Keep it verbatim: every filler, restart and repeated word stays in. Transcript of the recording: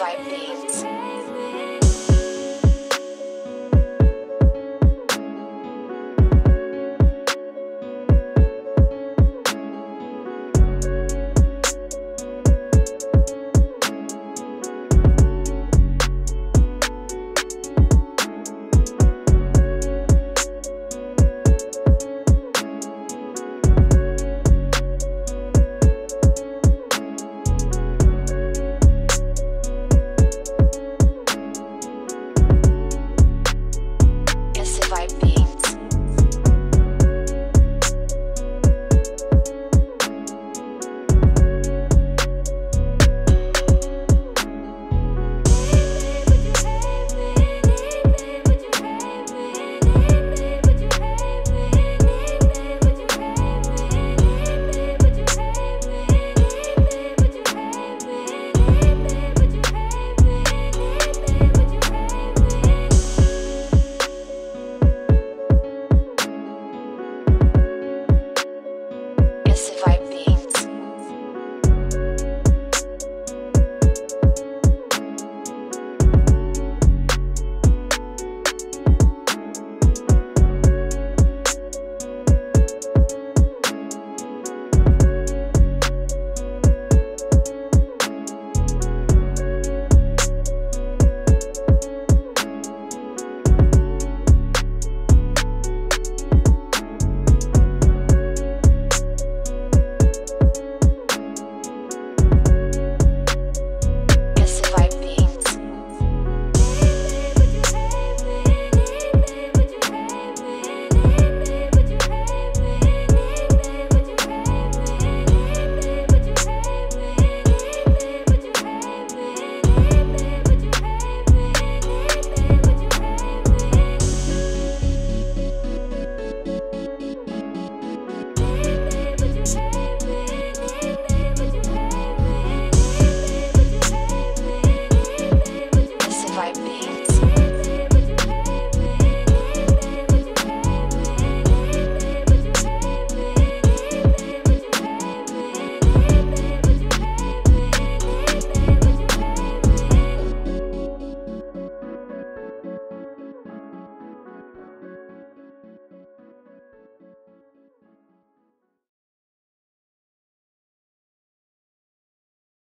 white beans.